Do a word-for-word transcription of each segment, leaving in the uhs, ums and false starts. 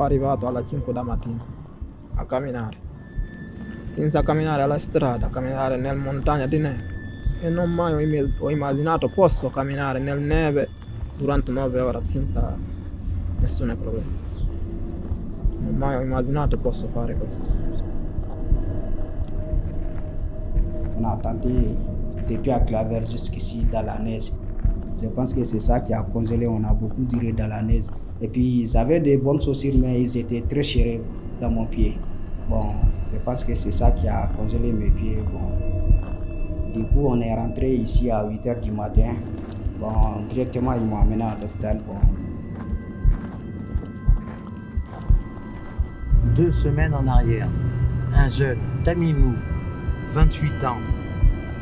sono arrivato alle cinque da mattina a camminare, senza camminare alla strada, a camminare nel montagna di neve, e non mai ho immaginato posso camminare nel neve durante nove ore senza nessun problema. Non mai ho immaginato posso fare questo. On a tenté depuis à Clavière jusqu'ici dans la neige. Je pense que c'est ça qui a congelé, on a beaucoup duré dans la neige. Et puis ils avaient des bonnes chaussures, mais ils étaient très serrés dans mon pied. Bon, je pense que c'est ça qui a congelé mes pieds. Bon. Du coup, on est rentré ici à huit heures du matin. Bon, directement, ils m'ont amené à l'hôpital. Bon. Deux semaines en arrière, un jeune, Tamimou, vingt-huit ans,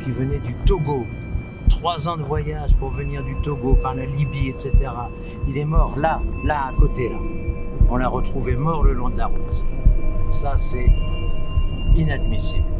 qui venait du Togo, trois ans de voyage pour venir du Togo, par la Libye, et cetera. Il est mort là, là, à côté, là. On l'a retrouvé mort le long de la route. Ça, c'est inadmissible.